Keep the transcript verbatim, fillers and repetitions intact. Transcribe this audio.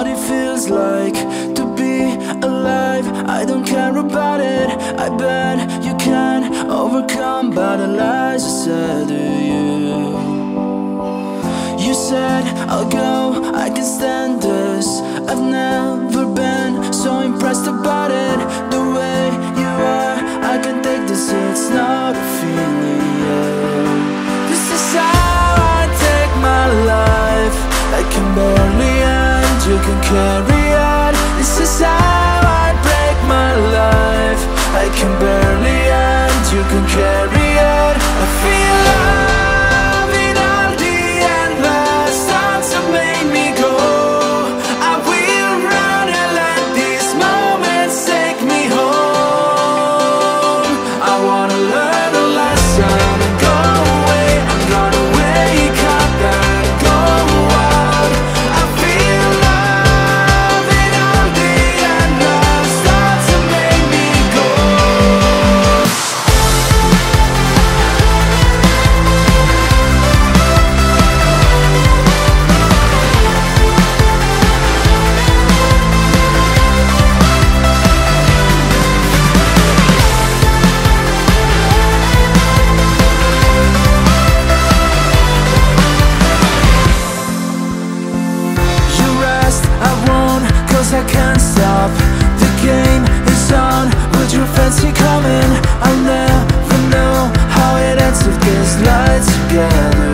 what it feels like to be alive. I don't care about it, I bet you can overcome by the lies I said to you. You said, I'll go, I can stand this. I've never been so impressed about it. The way you are, I can take this, it's not a feeling, yeah. This is how I take my life, I can barely end, you can carry on. This is how I break my life, I can barely end, you can carry on. I feel love in all the endless times that made me go. I will run and let these moments take me home. I wanna learn a lesson and go away. I'm gonna wake up and go out. I feel together.